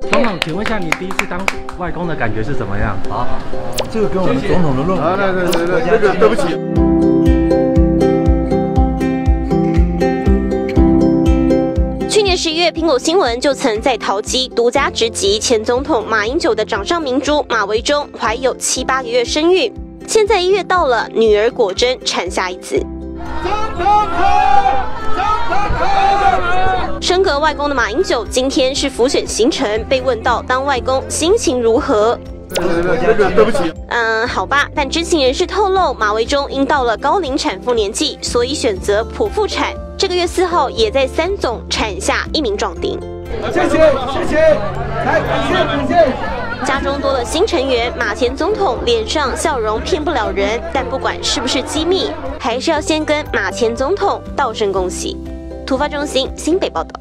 总统，请问一下，你第一次当外公的感觉是怎么样？好，这个跟我们总统的论文，对，这个对不起。 10月，苹果新闻就曾在桃机独家直击前总统马英九的掌上明珠马维忠怀有7、8个月身孕，现在1月到了，女儿果真产下一子。升格外公的马英九今天是辅选行程，被问到当外公心情如何？对不起。好吧，但知情人士透露，马维忠因到了高龄产妇年纪，所以选择剖腹产。 这个月4号也在三总产下一名壮丁。谢谢，来感谢。家中多了新成员，马前总统脸上笑容骗不了人，但不管是不是机密，还是要先跟马前总统道声恭喜。突发中心新北报道。